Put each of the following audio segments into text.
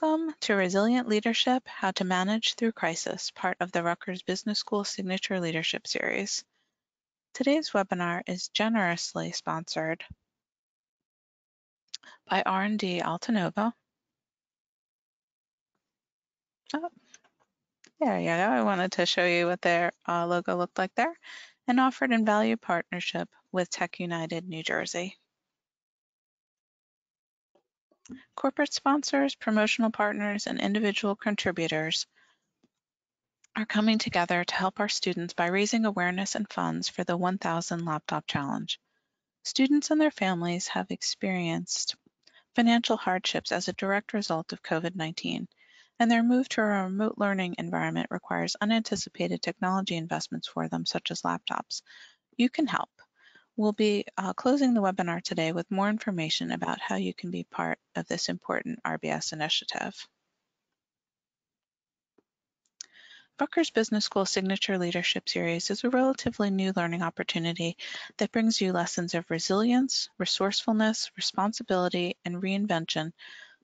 Welcome to Resilient Leadership, How to Manage Through Crisis, part of the Rutgers Business School Signature Leadership Series. Today's webinar is generously sponsored by R&D AltaNova. Oh, there you go. I wanted to show you what their logo looked like there, and offered in value partnership with Tech United New Jersey. Corporate sponsors, promotional partners, and individual contributors are coming together to help our students by raising awareness and funds for the 1000 Laptop Challenge. Students and their families have experienced financial hardships as a direct result of COVID-19, and their move to a remote learning environment requires unanticipated technology investments for them, such as laptops. You can help. We'll be closing the webinar today with more information about how you can be part of this important RBS initiative. Rutgers Business School Signature Leadership Series is a relatively new learning opportunity that brings you lessons of resilience, resourcefulness, responsibility, and reinvention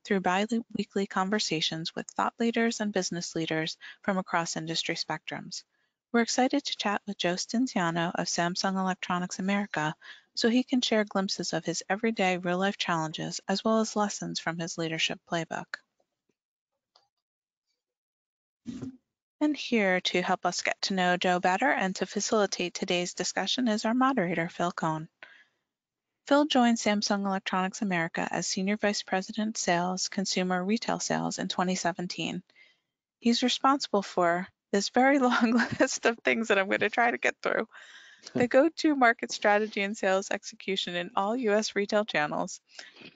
through bi-weekly conversations with thought leaders and business leaders from across industry spectrums. We're excited to chat with Joe Stinziano of Samsung Electronics America so he can share glimpses of his everyday real-life challenges as well as lessons from his leadership playbook. And here to help us get to know Joe better and to facilitate today's discussion is our moderator, Phil Cohn. Phil joined Samsung Electronics America as Senior Vice President, Sales, Consumer Retail Sales in 2017. He's responsible for this very long list of things that I'm going to try to get through. The go-to market strategy and sales execution in all U.S. retail channels,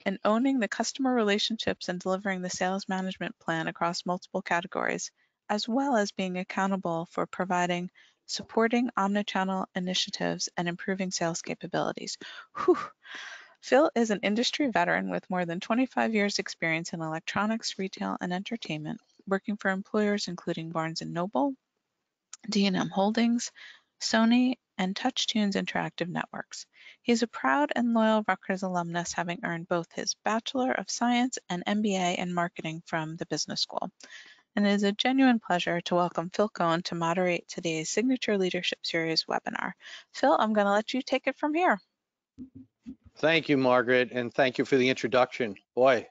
and owning the customer relationships and delivering the sales management plan across multiple categories, as well as being accountable for providing, supporting omnichannel initiatives and improving sales capabilities. Whew. Phil is an industry veteran with more than 25 years experience in electronics, retail, and entertainment, working for employers including Barnes & Noble, D&M Holdings, Sony, and TouchTunes Interactive Networks. He's a proud and loyal Rutgers alumnus, having earned both his Bachelor of Science and MBA in Marketing from the business school. And it is a genuine pleasure to welcome Phil Cohn to moderate today's Signature Leadership Series webinar. Phil, I'm going to let you take it from here. Thank you, Margaret, and thank you for the introduction. Boy,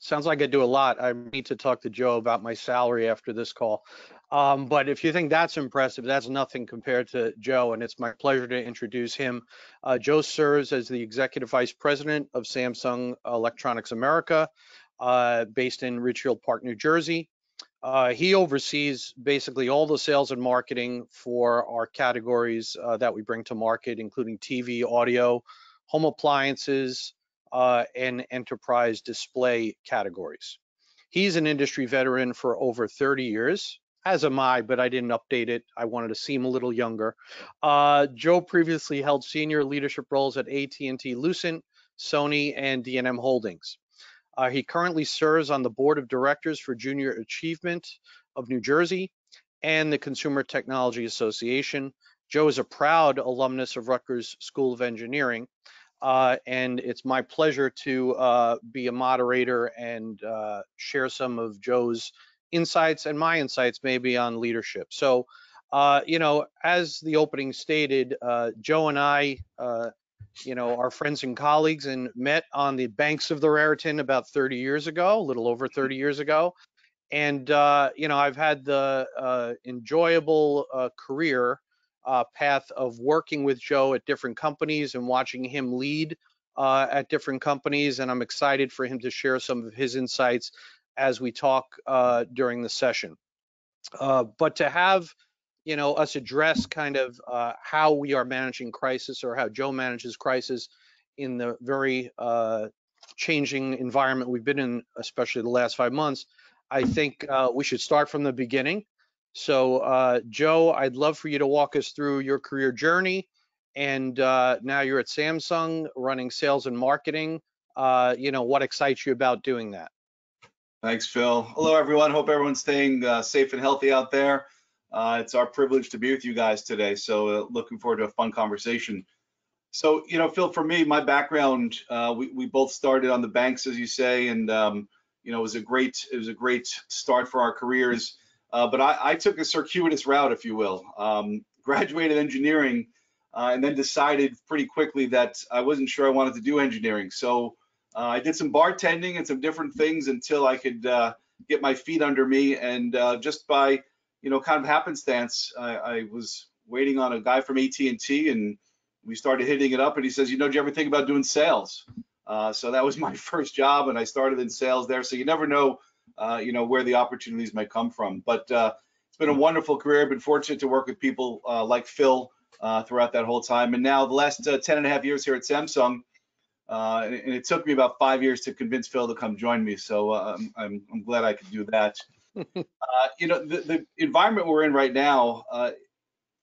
sounds like I do a lot. I need to talk to Joe about my salary after this call. But if you think that's impressive, that's nothing compared to Joe, and it's my pleasure to introduce him. Joe serves as the Executive Vice President of Samsung Electronics America, based in Ridgefield Park, New Jersey. He oversees basically all the sales and marketing for our categories that we bring to market, including TV, audio, home appliances, and enterprise display categories. He's an industry veteran for over 30 years, as am I, but I didn't update it. I wanted to seem a little younger. Joe previously held senior leadership roles at AT&T, Lucent, Sony, and D&M Holdings. He currently serves on the board of directors for Junior Achievement of New Jersey and the Consumer Technology Association. Joe is a proud alumnus of Rutgers School of Engineering, and it's my pleasure to be a moderator and share some of Joe's insights and my insights maybe on leadership. So, you know, as the opening stated, Joe and I, you know, are friends and colleagues and met on the banks of the Raritan about 30 years ago, a little over 30 years ago. And, you know, I've had the enjoyable career path of working with Joe at different companies and watching him lead at different companies. And I'm excited for him to share some of his insights as we talk during the session. But to have, you know, us address kind of how we are managing crisis, or how Joe manages crisis in the very changing environment we've been in, especially the last 5 months, I think we should start from the beginning. So Joe, I'd love for you to walk us through your career journey, and now you're at Samsung running sales and marketing. You know, what excites you about doing that? Thanks, Phil. Hello, everyone. Hope everyone's staying safe and healthy out there. It's our privilege to be with you guys today, so looking forward to a fun conversation. So, you know, Phil, for me, my background, we both started on the banks, as you say, and you know, it was a great start for our careers. But I took a circuitous route, if you will. Graduated engineering and then decided pretty quickly that I wasn't sure I wanted to do engineering. So I did some bartending and some different things until I could get my feet under me. And just by, you know, kind of happenstance, I was waiting on a guy from AT&T, and we started hitting it up. And he says, you know, do you ever think about doing sales? So that was my first job, and I started in sales there. So you never know, you know, where the opportunities might come from. But it's been a wonderful career. I've been fortunate to work with people like Phil throughout that whole time. And now the last 10 and a half years here at Samsung, and it took me about 5 years to convince Phil to come join me. So I'm glad I could do that. You know, the environment we're in right now,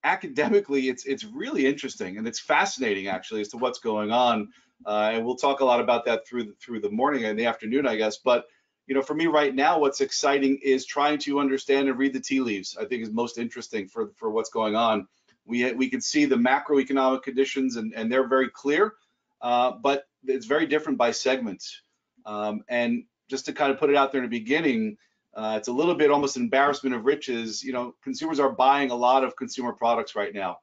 academically, it's really interesting, and it's fascinating, actually, as to what's going on. And we'll talk a lot about that through the morning and the afternoon, I guess. But, you know, for me right now, what's exciting is trying to understand and read the tea leaves, I think, is most interesting for what's going on. We can see the macroeconomic conditions, and they're very clear, but it's very different by segments. And just to kind of put it out there in the beginning, it's a little bit almost embarrassment of riches. You know, consumers are buying a lot of consumer products right now,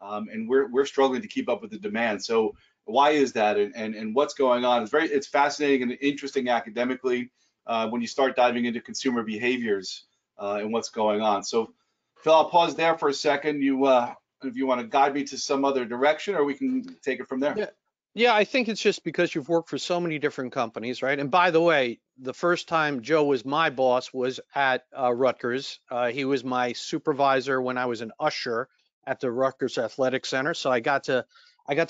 and we're struggling to keep up with the demand. So why is that, and what's going on? It's fascinating and interesting academically when you start diving into consumer behaviors and what's going on. So Phil, I'll pause there for a second. If you want to guide me to some other direction, or we can take it from there. Yeah, I think it's just because you've worked for so many different companies, right? And by the way, the first time Joe was my boss was at Rutgers. He was my supervisor when I was an usher at the Rutgers Athletic Center. So I got to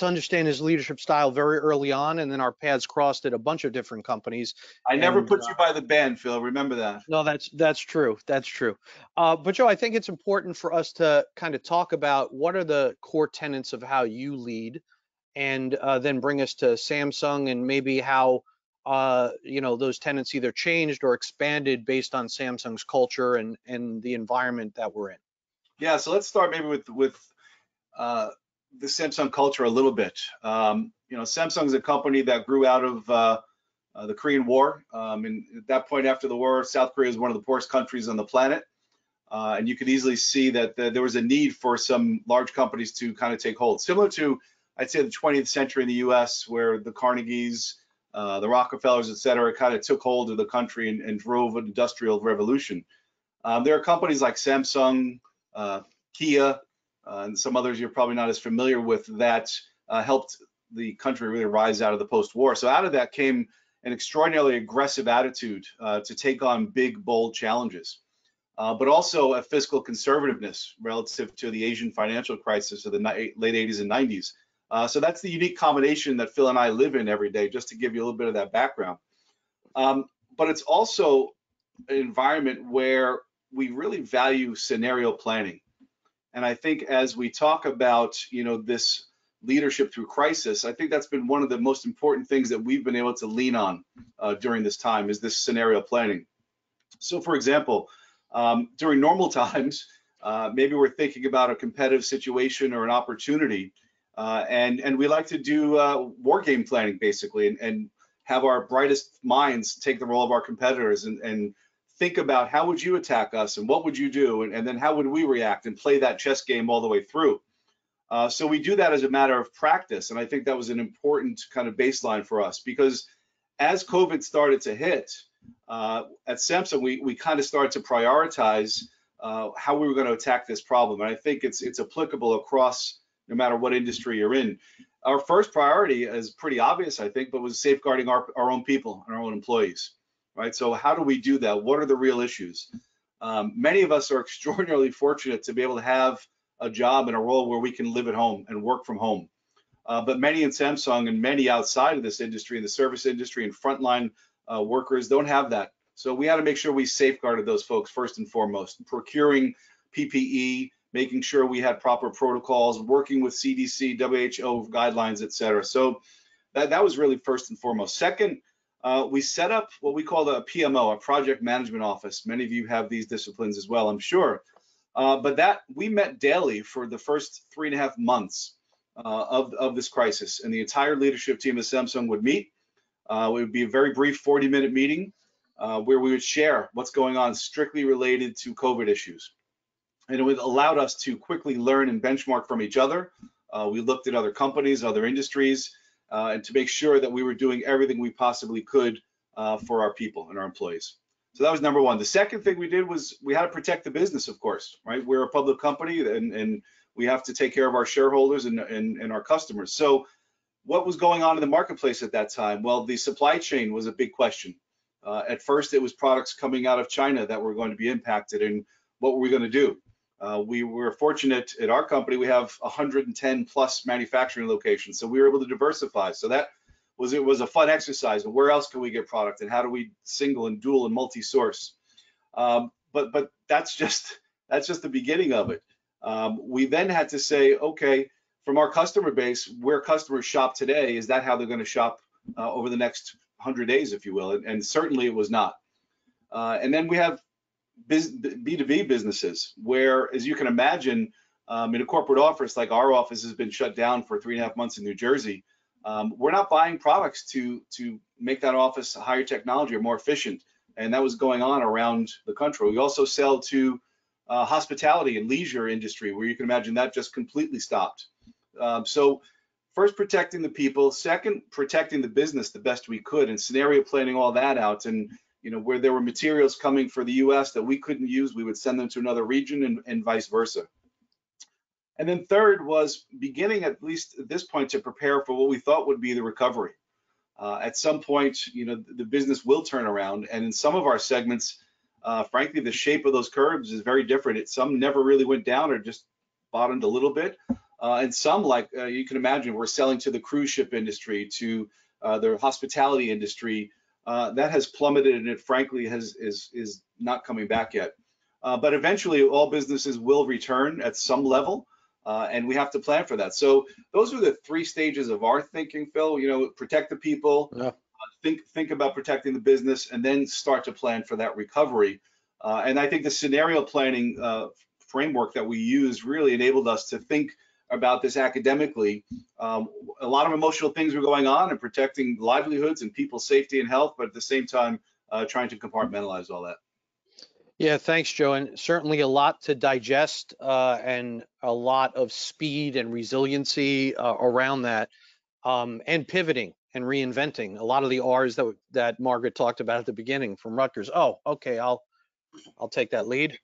understand his leadership style very early on, and then our paths crossed at a bunch of different companies. I never put you by the band, Phil. Remember that. No, that's true. That's true. But Joe, I think it's important for us to kind of talk about what are the core tenets of how you lead, and then bring us to Samsung and maybe how you know, those tenets either changed or expanded based on Samsung's culture and the environment that we're in. Yeah, so let's start maybe with the Samsung culture a little bit. You know, Samsung's a company that grew out of the Korean War. And at that point after the war, South Korea was one of the poorest countries on the planet. And you could easily see that there was a need for some large companies to kind of take hold. Similar to, I'd say, the 20th century in the US, where the Carnegies, the Rockefellers, et cetera, kind of took hold of the country and drove an industrial revolution. There are companies like Samsung, Kia, and some others you're probably not as familiar with that helped the country really rise out of the post-war. So out of that came an extraordinarily aggressive attitude to take on big, bold challenges, but also a fiscal conservativeness relative to the Asian financial crisis of the late 80s and 90s. So that's the unique combination that Phil and I live in every day, just to give you a little bit of that background. But it's also an environment where we really value scenario planning. And I think as we talk about, you know, this leadership through crisis, I think that's been one of the most important things that we've been able to lean on during this time is this scenario planning. So, for example, during normal times, maybe we're thinking about a competitive situation or an opportunity. And we like to do war game planning, basically, and have our brightest minds take the role of our competitors and think about how would you attack us and what would you do, and then how would we react, and play that chess game all the way through. So we do that as a matter of practice, and I think that was an important kind of baseline for us, because as COVID started to hit, at Samsung, we kind of started to prioritize how we were going to attack this problem, and I think it's applicable across no matter what industry you're in. Our first priority is pretty obvious, I think, but was safeguarding our own people and our own employees, right? So how do we do that? What are the real issues? Many of us are extraordinarily fortunate to be able to have a job and a role where we can live at home and work from home. But many in Samsung and many outside of this industry, in the service industry and frontline workers, don't have that. So we had to make sure we safeguarded those folks first and foremost, procuring PPE, making sure we had proper protocols, working with CDC, WHO guidelines, et cetera. So that was really first and foremost. Second, we set up what we call a PMO, a project management office. Many of you have these disciplines as well, I'm sure. But that we met daily for the first 3.5 months of this crisis. And the entire leadership team of Samsung would meet. It would be a very brief 40-minute meeting. where we would share what's going on strictly related to COVID issues. And it would allowed us to quickly learn and benchmark from each other. We looked at other companies, other industries, and to make sure that we were doing everything we possibly could for our people and our employees. So that was number one. The second thing we did was we had to protect the business, of course, right? We're a public company and we have to take care of our shareholders and our customers. So what was going on in the marketplace at that time? Well, the supply chain was a big question. At first, it was products coming out of China that were going to be impacted, and what were we going to do? We were fortunate at our company, we have 110 plus manufacturing locations, so we were able to diversify. So that was, it was a fun exercise. But where else can we get product, and how do we single and dual and multi-source? But that's just the beginning of it. We then had to say, okay, from our customer base, where customers shop today, is that how they're going to shop over the next 100 days, if you will? And certainly it was not. And then we have B2B businesses, where, as you can imagine, in a corporate office like our office has been shut down for 3.5 months in New Jersey, we're not buying products to make that office higher technology or more efficient, and that was going on around the country. We also sell to hospitality and leisure industry, where you can imagine that just completely stopped. So first, protecting the people; second, protecting the business the best we could, and scenario planning all that out. And you know, where there were materials coming for the US that we couldn't use, we would send them to another region, and vice versa. And then third was beginning, at least at this point, to prepare for what we thought would be the recovery. At some point, you know, the business will turn around, and in some of our segments, frankly, the shape of those curves is very different. Some never really went down or just bottomed a little bit, and some, like you can imagine, we're selling to the cruise ship industry, to the hospitality industry. That has plummeted, and it frankly is not coming back yet. But eventually, all businesses will return at some level, and we have to plan for that. So those are the three stages of our thinking, Phil. You know, protect the people, yeah. think about protecting the business, and then start to plan for that recovery. And I think the scenario planning framework that we use really enabled us to think about this academically. A lot of emotional things were going on, and protecting livelihoods and people's safety and health, but at the same time, trying to compartmentalize all that. Yeah, thanks, Joe. And certainly a lot to digest, and a lot of speed and resiliency around that, and pivoting and reinventing. A lot of the R's that Margaret talked about at the beginning from Rutgers. Oh, okay, I'll take that lead.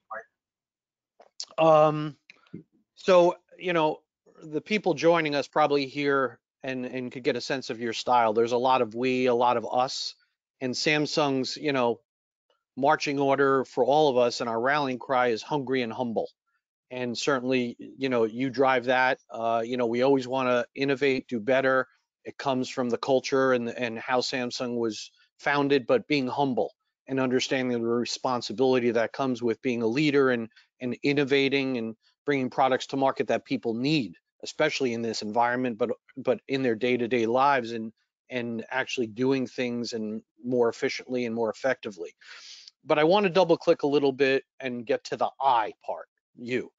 So, you know, the people joining us probably hear and could get a sense of your style. There's a lot of we, a lot of us, and Samsung's, you know, marching order for all of us and our rallying cry is hungry and humble. And certainly, you know, you drive that. You know, we always want to innovate, do better. It comes from the culture and how Samsung was founded, but being humble and understanding the responsibility that comes with being a leader and innovating and bringing products to market that people need, especially in this environment, but in their day-to-day lives, and actually doing things and more efficiently and more effectively. But I want to double click a little bit and get to the I part, you,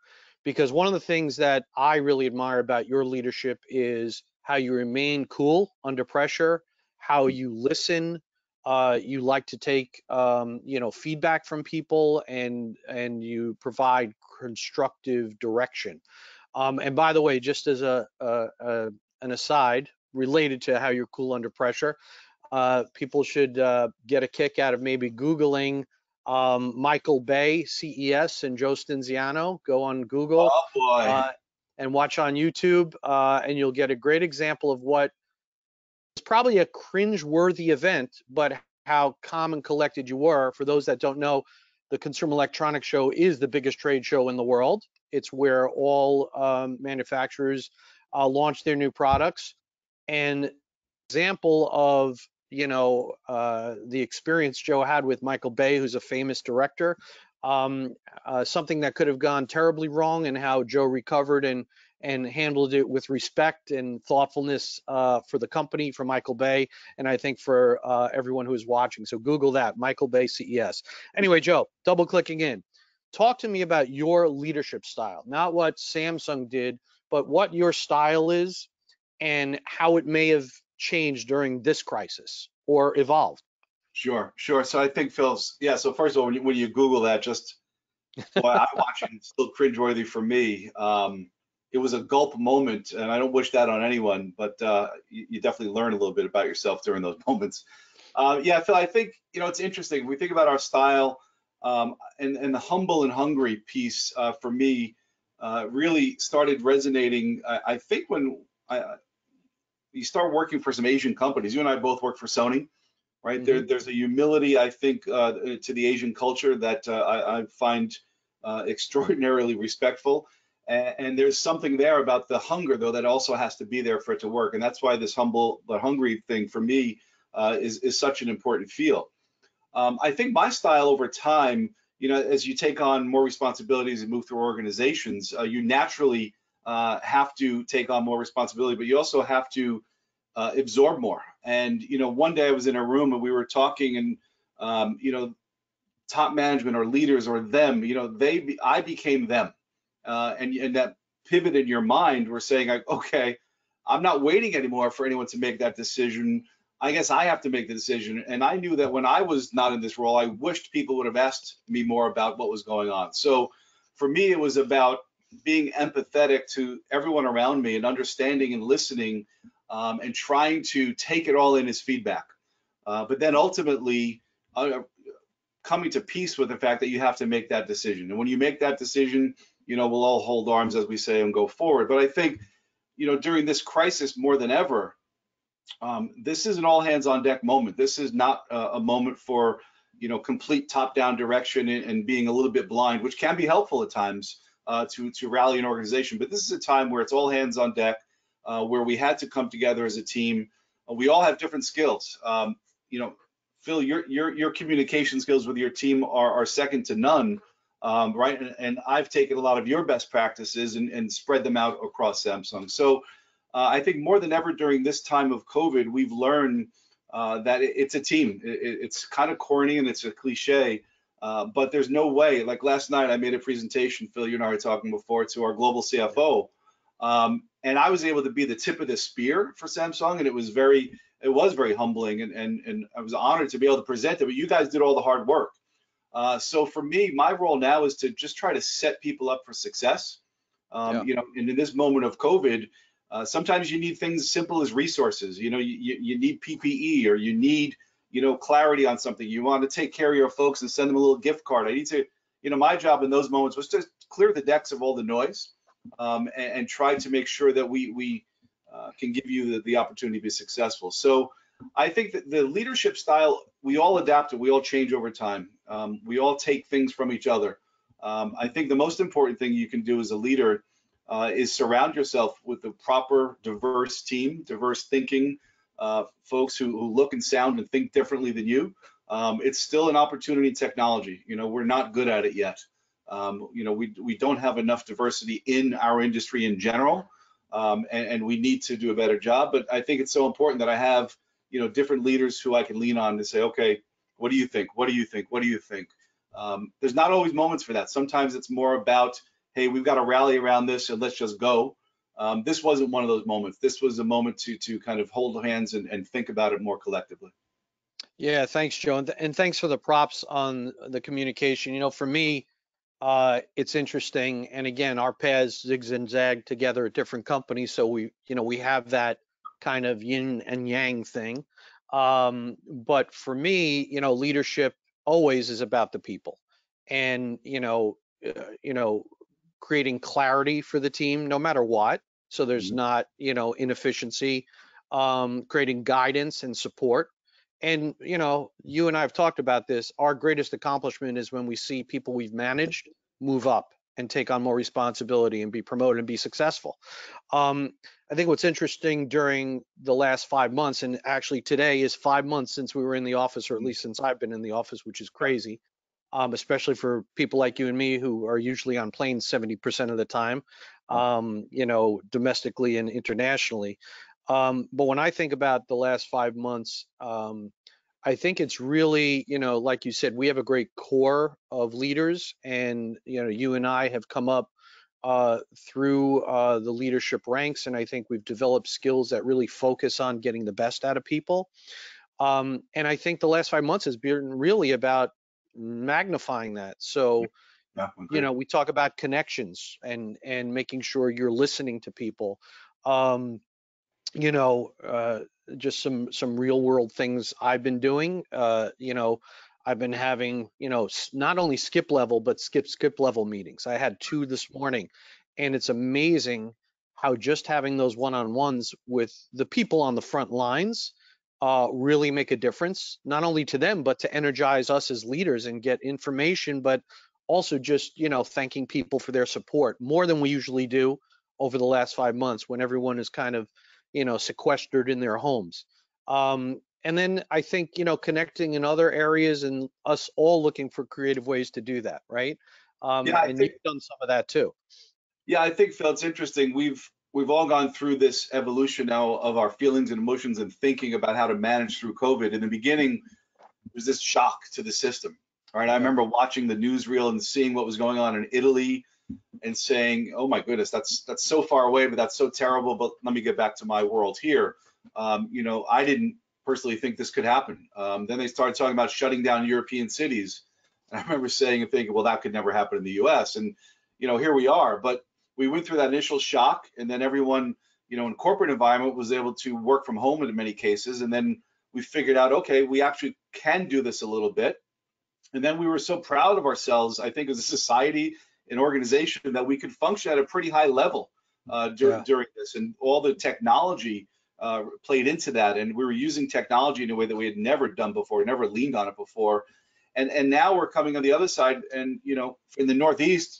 because one of the things that I really admire about your leadership is how you remain cool under pressure, how you listen. You like to take, you know, feedback from people, and you provide constructive direction. And by the way, just as an aside related to how you're cool under pressure, people should get a kick out of maybe Googling Michael Bay, CES, and Joe Stinziano. Go on Google, oh boy. And watch on YouTube, and you'll get a great example of what it's probably a cringe-worthy event, but how calm and collected you were. For those that don't know, the Consumer Electronics Show is the biggest trade show in the world. It's where all manufacturers launch their new products. And example of, you know, the experience Joe had with Michael Bay, who's a famous director, something that could have gone terribly wrong, and how Joe recovered and handled it with respect and thoughtfulness for the company, for Michael Bay, and I think for everyone who is watching. So Google that, Michael Bay CES. Anyway, Joe, double clicking in. Talk to me about your leadership style, not what Samsung did, but what your style is and how it may have changed during this crisis or evolved. Sure. So I think Phil's, yeah. So first of all, when you Google that, just what I watch it's still cringeworthy for me. It was a gulp moment, and I don't wish that on anyone, but you definitely learn a little bit about yourself during those moments. Yeah, Phil, I think, it's interesting. When we think about our style and the humble and hungry piece for me really started resonating, I think when you start working for some Asian companies. You and I both work for Sony, right? Mm-hmm. There's a humility, I think, to the Asian culture that I find extraordinarily respectful. And there's something there about the hunger, though, that also has to be there for it to work. And that's why this humble but hungry thing for me is such an important feel. I think my style over time, as you take on more responsibilities and move through organizations, you naturally have to take on more responsibility, but you also have to absorb more. And, one day I was in a room and we were talking and, top management or leaders or them, I became them. And that pivot in your mind, we're saying, okay, I'm not waiting anymore for anyone to make that decision. I guess I have to make the decision. And I knew that when I was not in this role, I wished people would have asked me more about what was going on. So for me, it was about being empathetic to everyone around me and understanding and listening and trying to take it all in as feedback. But then ultimately, coming to peace with the fact that you have to make that decision. And when you make that decision, we'll all hold arms, as we say, and go forward. But I think, during this crisis more than ever, this is an all hands on deck moment. This is not a moment for, complete top down direction and being a little bit blind, which can be helpful at times to rally an organization. But this is a time where it's all hands on deck, where we had to come together as a team. We all have different skills. Phil, your communication skills with your team are second to none. Right, and I've taken a lot of your best practices and spread them out across Samsung. So I think more than ever during this time of COVID, we've learned that it's a team. It's kind of corny and it's a cliche, but there's no way. Like last night, I made a presentation, Phil, you and I were talking before, to our global CFO, and I was able to be the tip of the spear for Samsung, and it was very humbling, and I was honored to be able to present it. But you guys did all the hard work. So for me, my role now is to just try to set people up for success. Yeah. And in this moment of COVID, sometimes you need things as simple as resources. You need PPE, or you need, clarity on something. You want to take care of your folks and send them a little gift card. I need to, my job in those moments was to clear the decks of all the noise and try to make sure that we can give you the opportunity to be successful. So I think that the leadership style, we all adapt it, we all change over time. We all take things from each other. I think the most important thing you can do as a leader is surround yourself with the proper diverse team, diverse thinking, folks who look and sound and think differently than you. It's still an opportunity in technology. We're not good at it yet. We don't have enough diversity in our industry in general, and we need to do a better job. But I think it's so important that I have different leaders who I can lean on to say, okay, what do you think? What do you think? What do you think? There's not always moments for that. Sometimes it's more about, hey, we've got to rally around this and let's just go. This wasn't one of those moments. This was a moment to kind of hold hands and think about it more collectively. Yeah, thanks, Joe. And thanks for the props on the communication. For me, it's interesting. And again, our paths zigs and zag together at different companies. So we have that kind of yin and yang thing. But for me, leadership always is about the people, and creating clarity for the team no matter what, so there's not inefficiency, creating guidance and support. And you and I have talked about this, our greatest accomplishment is when we see people we've managed move up and take on more responsibility and be promoted and be successful. I think what's interesting during the last 5 months, and actually today is 5 months since we were in the office, or at least since I've been in the office, which is crazy, especially for people like you and me who are usually on planes 70% of the time, domestically and internationally. But when I think about the last 5 months, I think it's really, like you said, we have a great core of leaders, and, you and I have come up through the leadership ranks. And I think we've developed skills that really focus on getting the best out of people. And I think the last 5 months has been really about magnifying that. So, you know, we talk about connections and making sure you're listening to people. You know, just some real world things I've been doing. You know, I've been having, you know, not only skip level, but skip level meetings. I had 2 this morning, and it's amazing how just having those one-on-ones with the people on the front lines really make a difference, not only to them, but to energize us as leaders and get information, but also just, you know, thanking people for their support more than we usually do over the last 5 months when everyone is kind of, you know, sequestered in their homes. And then I think, you know, connecting in other areas and us all looking for creative ways to do that, right? And you've done some of that too. Yeah, I think, Phil, it's interesting. We've all gone through this evolution now of our feelings and emotions and thinking about how to manage through COVID. In the beginning, it was this shock to the system. All right, I remember watching the newsreel and seeing what was going on in Italy and saying, oh my goodness, that's so far away, but that's so terrible, but let me get back to my world here. You know, I didn't personally think this could happen. Then they started talking about shutting down European cities. And I remember saying and thinking, well, that could never happen in the US. And, you know, here we are, but we went through that initial shock, and then everyone, you know, in corporate environment was able to work from home in many cases. And then we figured out, okay, we actually can do this a little bit. And then we were so proud of ourselves, I think, as a society and organization, that we could function at a pretty high level during this. And all the technology played into that. And we were using technology in a way that we had never done before, never leaned on it before. And now we're coming on the other side. And, you know, in the Northeast,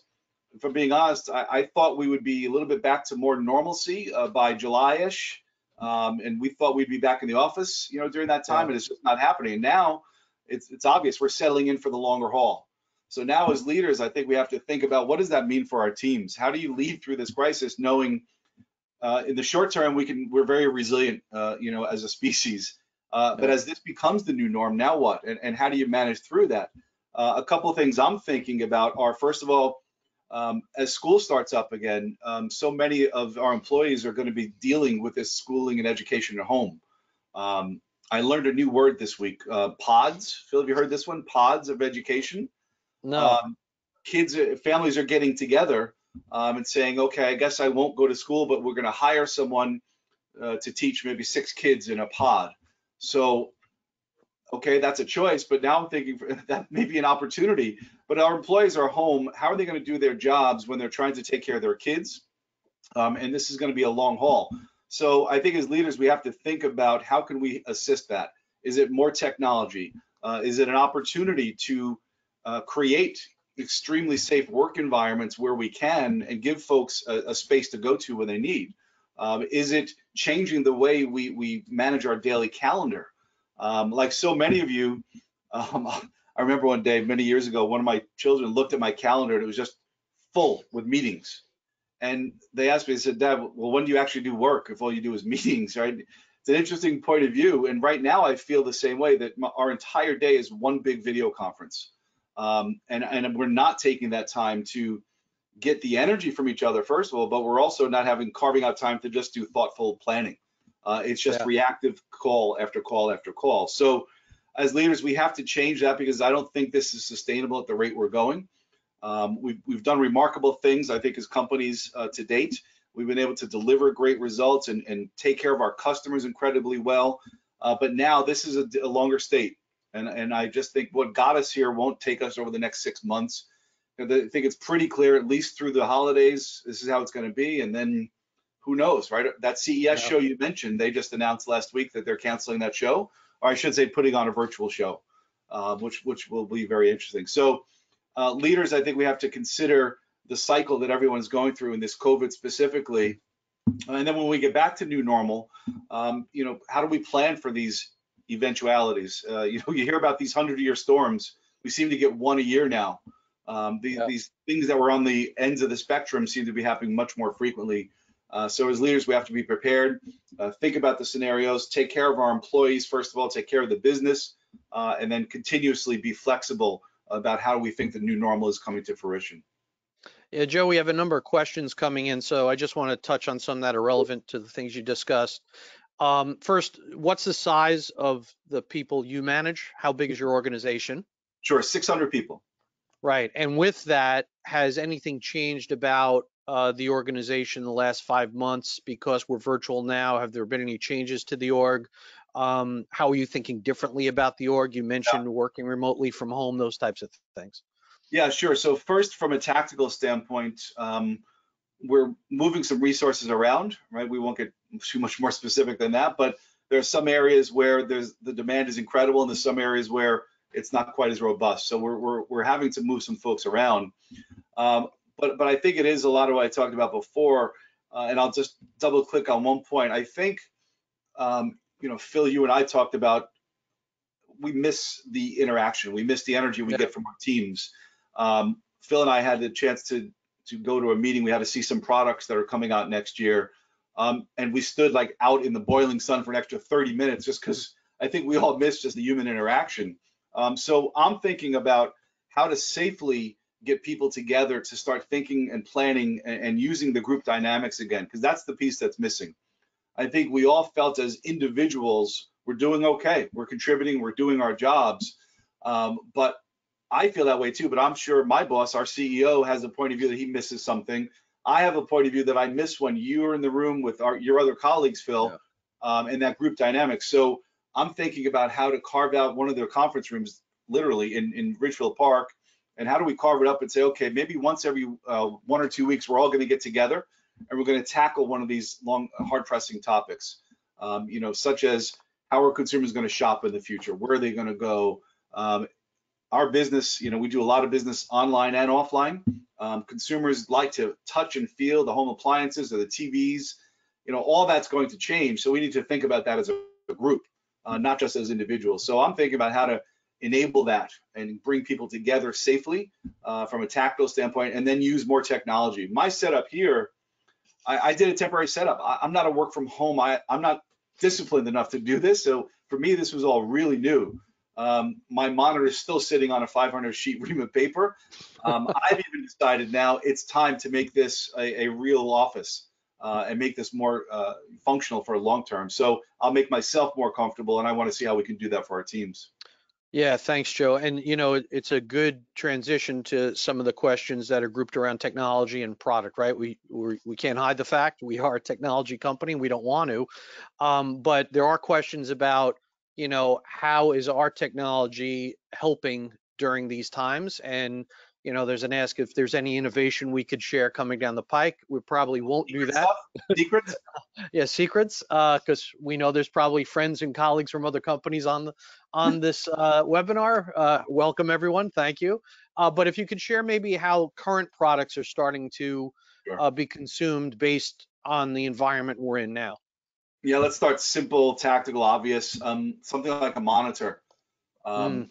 if I'm being honest, I thought we would be a little bit back to more normalcy by July-ish. And we thought we'd be back in the office, you know, during that time, and it's just not happening. And now it's obvious we're settling in for the longer haul. So now as leaders, I think we have to think about, what does that mean for our teams? How do you lead through this crisis knowing in the short term, we're very resilient, you know, as a species. But as this becomes the new norm, now what? And how do you manage through that? A couple of things I'm thinking about are, first of all, as school starts up again, so many of our employees are going to be dealing with this schooling and education at home. I learned a new word this week, pods. Phil, have you heard this one? Pods of education. No. Families are getting together and saying, okay, I guess I won't go to school, but we're going to hire someone to teach maybe 6 kids in a pod. So, okay, that's a choice, but now I'm thinking that may be an opportunity. But our employees are home. How are they going to do their jobs when they're trying to take care of their kids? And this is going to be a long haul. So I think as leaders, we have to think about, how can we assist that? Is it more technology? Is it an opportunity to create extremely safe work environments where we can, and give folks a space to go to when they need? Is it changing the way we manage our daily calendar? Like so many of you, I remember one day many years ago, one of my children looked at my calendar and it was just full with meetings. And they asked me, they said, Dad, well, when do you actually do work if all you do is meetings, right? It's an interesting point of view. And right now I feel the same way, that our entire day is one big video conference. And we're not taking that time to get the energy from each other, first of all, but we're also not carving out time to just do thoughtful planning. It's just reactive call after call after call. So as leaders, we have to change that, because I don't think this is sustainable at the rate we're going. We've done remarkable things, I think, as companies to date. We've been able to deliver great results and take care of our customers incredibly well. But now this is a longer state. And I just think what got us here won't take us over the next 6 months. I think it's pretty clear, at least through the holidays, this is how it's going to be. And then who knows, right? That CES show you mentioned, they just announced last week that they're canceling that show, or I should say putting on a virtual show, which will be very interesting. So leaders, I think we have to consider the cycle that everyone's going through in this COVID specifically. And then when we get back to new normal, you know, how do we plan for these eventualities? You know, you hear about these 100-year storms. We seem to get one a year now. These things that were on the ends of the spectrum seem to be happening much more frequently. So as leaders, we have to be prepared, think about the scenarios, take care of our employees, first of all, take care of the business, and then continuously be flexible about how we think the new normal is coming to fruition. Yeah, Joe, we have a number of questions coming in, so I just want to touch on some that are relevant to the things you discussed. First, what's the size of the people you manage? How big is your organization? Sure, 600 people. Right, and with that, has anything changed about the organization the last 5 months because we're virtual now? Have there been any changes to the org? How are you thinking differently about the org? You mentioned working remotely from home, those types of things. Yeah, sure. So first, from a tactical standpoint, we're moving some resources around, right? We won't get too much more specific than that, but there are some areas where the demand is incredible, and there's some areas where it's not quite as robust. So we're having to move some folks around. But I think it is a lot of what I talked about before, and I'll just double click on one point. I think, you know, Phil, you and I talked about, we miss the interaction. We miss the energy we get from our teams. Phil and I had the chance to go to a meeting. We had to see some products that are coming out next year. And we stood like out in the boiling sun for an extra 30 minutes just because I think we all missed just the human interaction. So I'm thinking about how to safely get people together to start thinking and planning and using the group dynamics again, because that's the piece that's missing. I think we all felt as individuals, we're doing okay, we're contributing, we're doing our jobs, but I feel that way too, but I'm sure my boss, our CEO, has a point of view that he misses something. I have a point of view that I miss when you're in the room with your other colleagues, Phil, and that group dynamic. So I'm thinking about how to carve out one of their conference rooms, literally in Ridgefield Park, and how do we carve it up and say, okay, maybe once every 1 or 2 weeks, we're all gonna get together and we're gonna tackle one of these long, hard pressing topics, you know, such as how are consumers gonna shop in the future? Where are they gonna go? Our business, you know, we do a lot of business online and offline. Consumers like to touch and feel the home appliances or the TVs, you know, all that's going to change. So we need to think about that as a group, not just as individuals. So I'm thinking about how to enable that and bring people together safely from a tactical standpoint, and then use more technology. My setup here, I did a temporary setup. I'm not a work from home. I'm not disciplined enough to do this. So for me, this was all really new. My monitor is still sitting on a 500 sheet ream of paper. I've even decided now it's time to make this a real office and make this more functional for long term. So I'll make myself more comfortable, and I want to see how we can do that for our teams. Yeah, thanks, Joe. And you know, it's a good transition to some of the questions that are grouped around technology and product, right? We can't hide the fact we are a technology company. We don't want to, but there are questions about, you know, how is our technology helping during these times? And, you know, there's an ask if there's any innovation we could share coming down the pike. We probably won't do that. Secrets? Yeah, secrets, because we know there's probably friends and colleagues from other companies on this webinar. Welcome, everyone. Thank you. But if you could share maybe how current products are starting to be consumed based on the environment we're in now. Yeah, let's start simple, tactical, obvious. Something like a monitor. I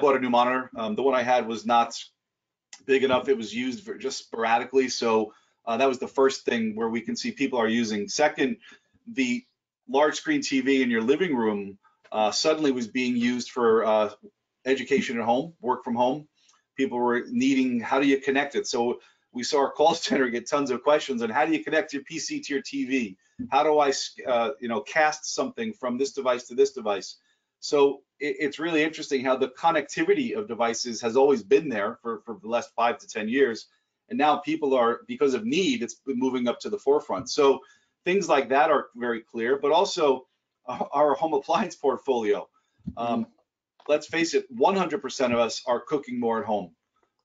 bought a new monitor. The one I had was not big enough. It was used for just sporadically. So that was the first thing where we can see people are using. Second, the large screen TV in your living room suddenly was being used for education at home, work from home. People were needing, how do you connect it? So we saw our call center get tons of questions on how do you connect your PC to your TV? How do I, you know, cast something from this device to this device? So it's really interesting how the connectivity of devices has always been there for the last 5 to 10 years. And now people are, because of need, it's moving up to the forefront. So things like that are very clear, but also our home appliance portfolio. Let's face it, 100% of us are cooking more at home.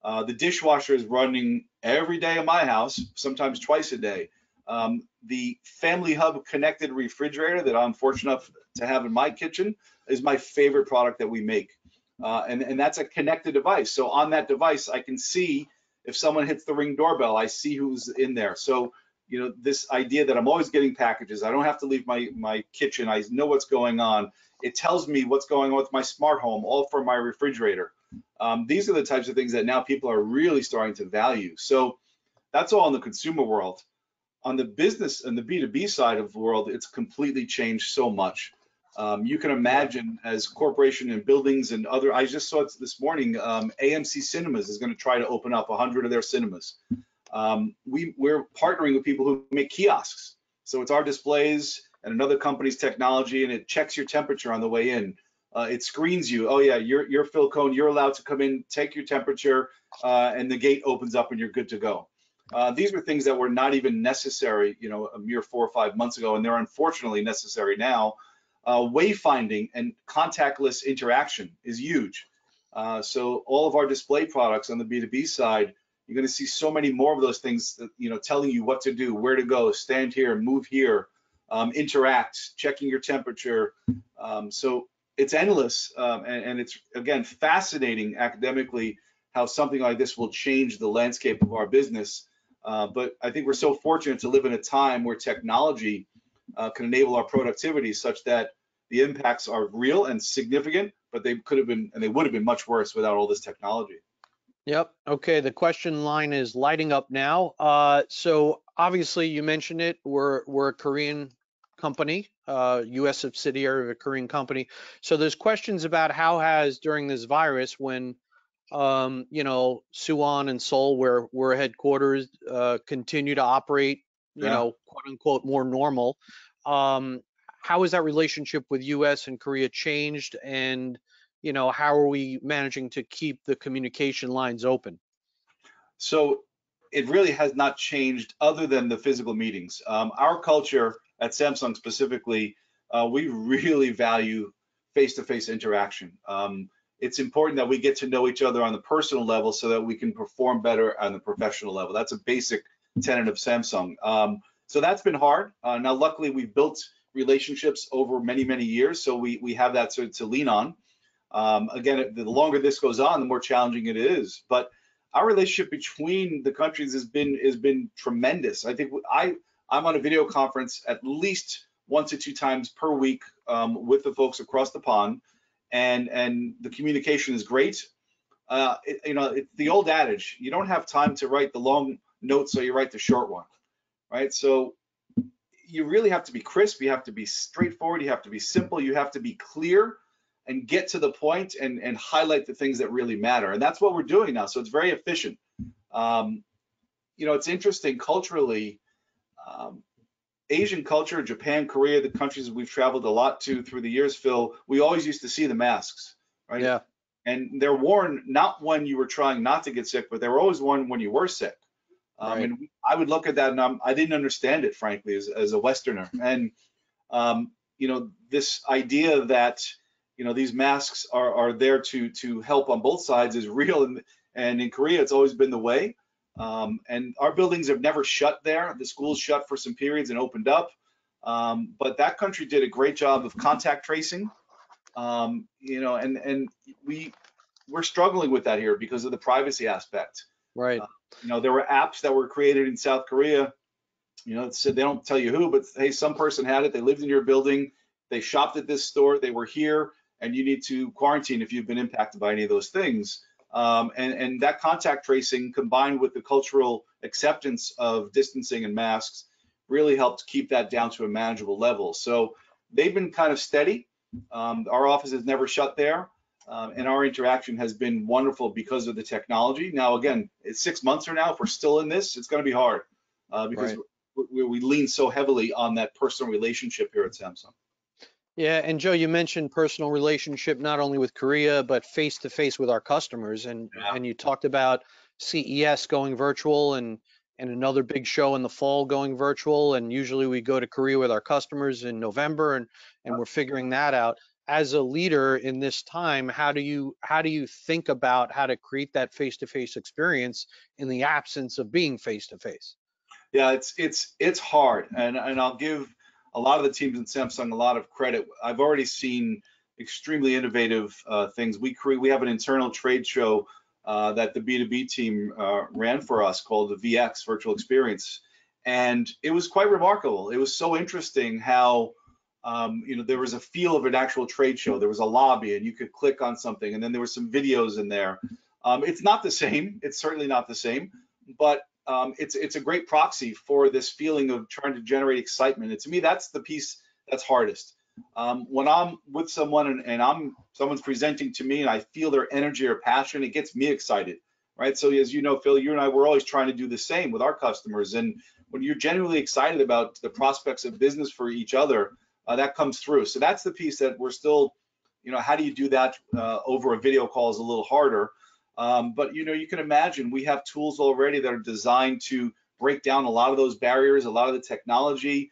The dishwasher is running every day in my house, sometimes twice a day. The Family Hub connected refrigerator that I'm fortunate enough to have in my kitchen is my favorite product that we make. And that's a connected device. So on that device, I can see if someone hits the Ring doorbell, I see who's in there. So, you know, this idea that I'm always getting packages, I don't have to leave my kitchen, I know what's going on. It tells me what's going on with my smart home, all from my refrigerator. These are the types of things that now people are really starting to value. So that's all in the consumer world. On the business and the B2B side of the world, it's completely changed so much. You can imagine as corporation and buildings and other, I just saw it this morning, AMC Cinemas is gonna try to open up 100 of their cinemas. We're partnering with people who make kiosks. So it's our displays, and another company's technology, and it checks your temperature on the way in. It screens you. Oh yeah, you're Phil Cohn. You're allowed to come in, take your temperature, and the gate opens up, and you're good to go. These were things that were not even necessary, you know, a mere 4 or 5 months ago, and they're unfortunately necessary now. Wayfinding and contactless interaction is huge. So all of our display products on the B2B side, you're going to see so many more of those things that, you know, telling you what to do, where to go, stand here, move here, interact, checking your temperature. So it's endless, and it's, again, fascinating academically how something like this will change the landscape of our business. But I think we're so fortunate to live in a time where technology can enable our productivity such that the impacts are real and significant, but they could have been, and they would have been much worse without all this technology. Yep. Okay. The question line is lighting up now. So obviously you mentioned it, we're a Korean company, U.S. subsidiary of a Korean company. So there's questions about how has during this virus, when you know, Suwon and Seoul, where we're headquarters, continue to operate, you know, quote unquote, more normal. How has that relationship with U.S. and Korea changed, and you know, how are we managing to keep the communication lines open? So it really has not changed other than the physical meetings. Our culture at Samsung specifically, we really value face-to-face interaction. It's important that we get to know each other on the personal level so that we can perform better on the professional level. That's a basic tenet of Samsung. So that's been hard. Now, luckily, we've built relationships over many, many years, so we have that to lean on. Again, the longer this goes on, the more challenging it is. But our relationship between the countries has been tremendous. I think I'm on a video conference at least 1 to 2 times per week with the folks across the pond. And the communication is great. You know, it's the old adage, you don't have time to write the long note, so you write the short one, right? So you really have to be crisp, you have to be straightforward, you have to be simple, you have to be clear and get to the point and highlight the things that really matter. And that's what we're doing now, so it's very efficient. You know, it's interesting culturally, Asian culture, Japan, Korea, the countries we've traveled a lot to through the years, Phil, we always used to see the masks, right? Yeah. And they're worn not when you were trying not to get sick, but they were always worn when you were sick. Right. And I would look at that and I didn't understand it, frankly, as a Westerner. And, you know, this idea that, you know, these masks are there to help on both sides is real. And in Korea, it's always been the way. And our buildings have never shut there. The schools shut for some periods and opened up. But that country did a great job of contact tracing. You know, and we're struggling with that here because of the privacy aspect. Right. You know, there were apps that were created in South Korea. You know, it said they don't tell you who, but hey, some person had it. They lived in your building. They shopped at this store. They were here, and you need to quarantine if you've been impacted by any of those things. And that contact tracing combined with the cultural acceptance of distancing and masks really helped keep that down to a manageable level. So they've been kind of steady. Our office has never shut there, and our interaction has been wonderful because of the technology. Now, again, it's 6 months from now. If we're still in this, it's going to be hard because right. we lean so heavily on that personal relationship here at Samsung. Yeah, and Joe, you mentioned personal relationship not only with Korea, but face-to-face with our customers. And, and you talked about CES going virtual and another big show in the fall going virtual. And usually we go to Korea with our customers in November, and we're figuring that out. As a leader in this time, how do you think about how to create that face-to-face experience in the absence of being face-to-face? Yeah, it's hard. And I'll give a lot of the teams in Samsung a lot of credit. I've already seen extremely innovative things. We have an internal trade show that the B2B team ran for us called the VX Virtual Experience. And it was quite remarkable. It was so interesting how, you know, there was a feel of an actual trade show. There was a lobby and you could click on something, and then there were some videos in there. It's not the same. It's certainly not the same, but it's a great proxy for this feeling of trying to generate excitement. And to me, that's the piece that's hardest. When I'm with someone and someone's presenting to me and I feel their energy or passion, it gets me excited, right? So as you know, Phil, you and I, we're always trying to do the same with our customers. And when you're genuinely excited about the prospects of business for each other, that comes through. So that's the piece that we're still, you know, how do you do that over a video call is a little harder. But, you know, you can imagine we have tools already that are designed to break down a lot of those barriers, a lot of the technology,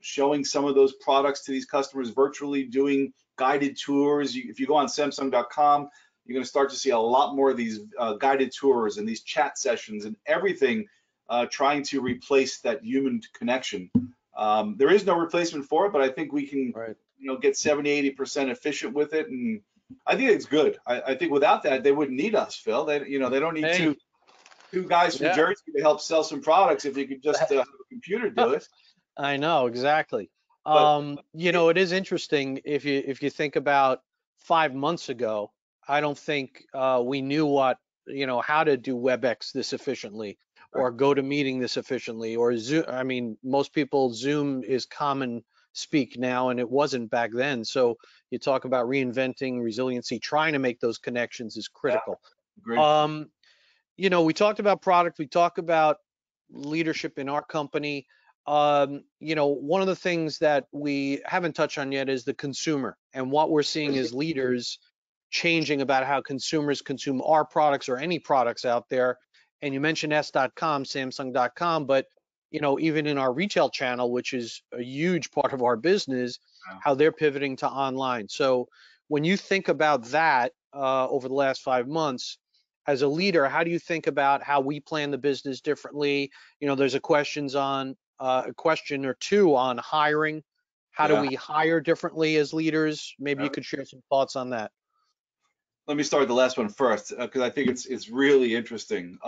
showing some of those products to these customers virtually, doing guided tours. If you go on Samsung.com, you're going to start to see a lot more of these guided tours and these chat sessions and everything trying to replace that human connection. There is no replacement for it, but I think we can, you know, get 70–80% efficient with it, and I think it's good. I think without that, they wouldn't need us, Phil. They, you know, they don't need two guys from Jersey to help sell some products if you could just have a computer do it. I know, exactly. But, you know, it is interesting if you think about 5 months ago. I don't think we knew what, you know, how to do WebEx this efficiently, or go to meeting this efficiently, or Zoom. I mean, most people, Zoom is common speak now, and it wasn't back then. So you talk about reinventing, resiliency, trying to make those connections is critical. Yeah, you know, we talked about product, we talked about leadership in our company. You know, one of the things that we haven't touched on yet is the consumer, and what we're seeing is leaders changing about how consumers consume our products or any products out there. And you mentioned S.com, Samsung.com, but you know, even in our retail channel, which is a huge part of our business, how they're pivoting to online. So when you think about that over the last 5 months, as a leader, how do you think about how we plan the business differently? You know, there's a question or two on hiring. How do we hire differently as leaders? Maybe you could share some thoughts on that. Let me start the last one first, because I think it's really interesting.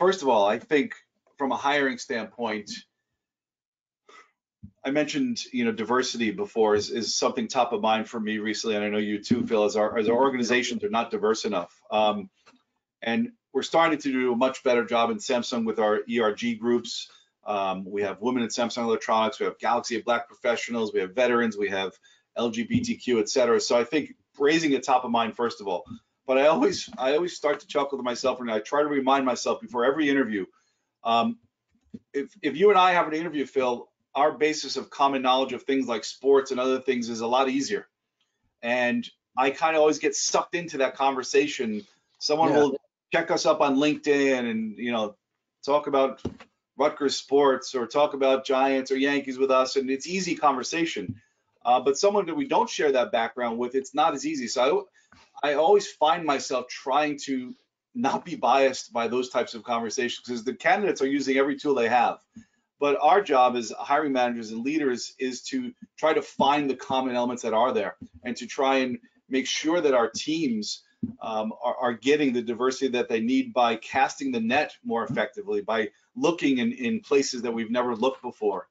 First of all, I think from a hiring standpoint, I mentioned, you know, diversity before is something top of mind for me recently, and I know you too, Phil, as our organizations are not diverse enough. And we're starting to do a much better job in Samsung with our ERG groups. We have women at Samsung Electronics, we have Galaxy of Black Professionals, we have veterans, we have LGBTQ, et cetera. So I think raising it top of mind, first of all. But I always start to chuckle to myself, and I try to remind myself before every interview. If you and I have an interview, Phil, our basis of common knowledge of things like sports and other things is a lot easier. And I kind of always get sucked into that conversation. Someone will check us up on LinkedIn and, you know, talk about Rutgers sports or talk about Giants or Yankees with us, and it's easy conversation. But someone that we don't share that background with, it's not as easy. So I always find myself trying to not be biased by those types of conversations, because the candidates are using every tool they have. But our job as hiring managers and leaders is to try to find the common elements that are there, and to try and make sure that our teams are getting the diversity that they need by casting the net more effectively, by looking in places that we've never looked before.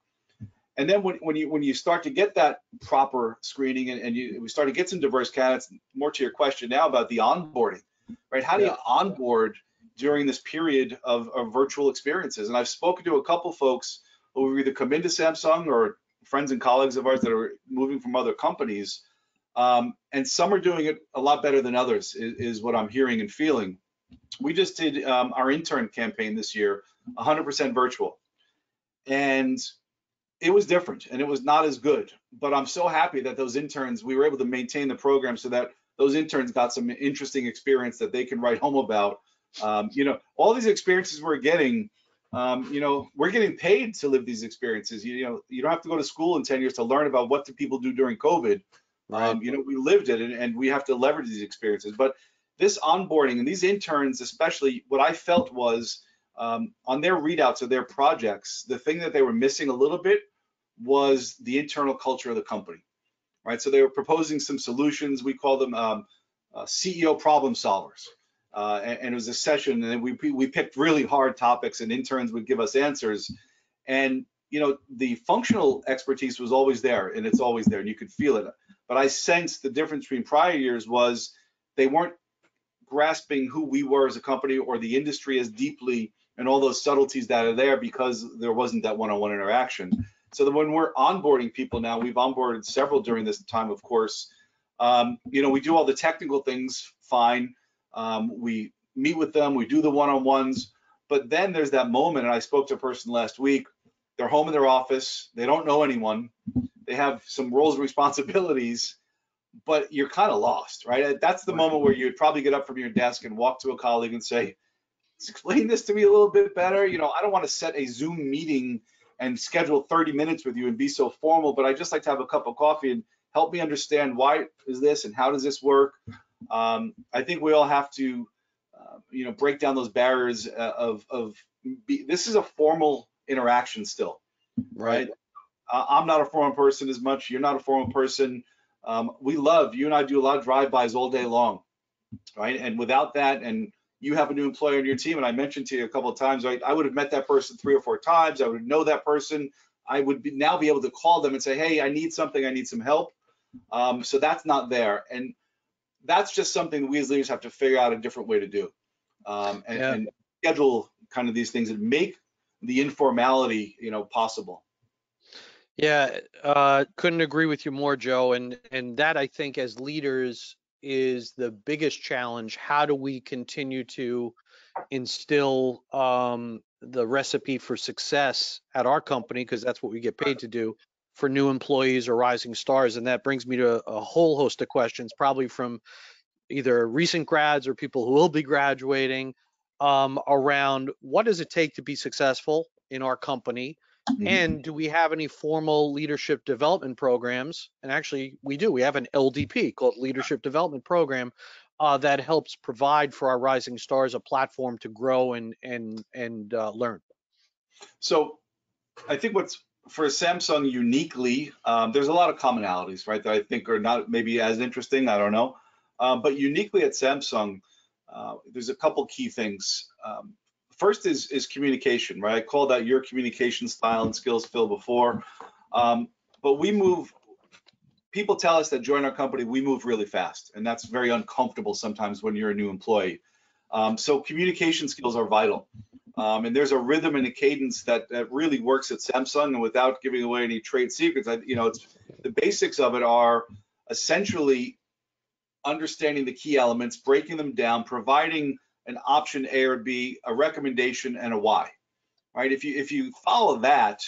And then when you start to get that proper screening and we start to get some diverse candidates, more to your question now about the onboarding, right? How do you onboard during this period of virtual experiences? And I've spoken to a couple folks who have either come into Samsung or friends and colleagues of ours that are moving from other companies. And some are doing it a lot better than others is what I'm hearing and feeling. We just did our intern campaign this year, 100% virtual. And it was different, and it was not as good, but I'm so happy that those interns, we were able to maintain the program so that those interns got some interesting experience that they can write home about. You know, all these experiences we're getting, you know, we're getting paid to live these experiences. You know, you don't have to go to school in 10 years to learn about what do people do during COVID. You know, we lived it, and we have to leverage these experiences. But this onboarding and these interns, especially, what I felt was on their readouts of their projects, the thing that they were missing a little bit was the internal culture of the company, right? So they were proposing some solutions. We call them CEO problem solvers, and it was a session, and we picked really hard topics, and interns would give us answers. And you know, the functional expertise was always there, and it's always there, and you could feel it. But I sensed the difference between prior years was they weren't grasping who we were as a company or the industry as deeply, and all those subtleties that are there because there wasn't that one-on-one interaction. So that when we're onboarding people now, we've onboarded several during this time, of course. You know, we do all the technical things fine. We meet with them, we do the one-on-ones, But then there's that moment, and I spoke to a person last week, they're home in their office, they don't know anyone, they have some roles and responsibilities, but you're kind of lost, right? That's the moment where you'd probably get up from your desk and walk to a colleague and say, explain this to me a little bit better. You know, I don't want to set a Zoom meeting and schedule 30 minutes with you and be so formal, but I just like to have a cup of coffee and help me understand why is this and how does this work. I think we all have to, you know, break down those barriers this is a formal interaction still, right? I'm not a formal person as much. You're not a formal person. You and I do a lot of drive-bys all day long, right? And without that, and you have a new employer on your team, and I mentioned to you a couple of times, right? I would have met that person 3 or 4 times. I would know that person. I would now be able to call them and say, hey, I need something. I need some help. So that's not there. And that's just something we as leaders have to figure out a different way to do, and schedule kind of these things and make the informality, you know, possible. Yeah, couldn't agree with you more, Joe. And that, I think, as leaders is the biggest challenge. How do we continue to instill the recipe for success at our company, because that's what we get paid to do, for new employees or rising stars? And that brings me to a whole host of questions, probably from either recent grads or people who will be graduating, around what does it take to be successful in our company? Mm-hmm. And do we have any formal leadership development programs? And actually, we do. We have an LDP called Leadership Development Program that helps provide for our rising stars a platform to grow and learn. So I think what's for Samsung uniquely, there's a lot of commonalities, right, that I think are not maybe as interesting, I don't know. But uniquely at Samsung, there's a couple key things. First is communication, right? I called out your communication style and skills, Phil, before. But people tell us that join our company, we move really fast. And that's very uncomfortable sometimes when you're a new employee. So communication skills are vital. And there's a rhythm and a cadence that really works at Samsung. And without giving away any trade secrets, the basics of it are essentially understanding the key elements, breaking them down, providing an option A or B, a recommendation, and a why, right? If you follow that,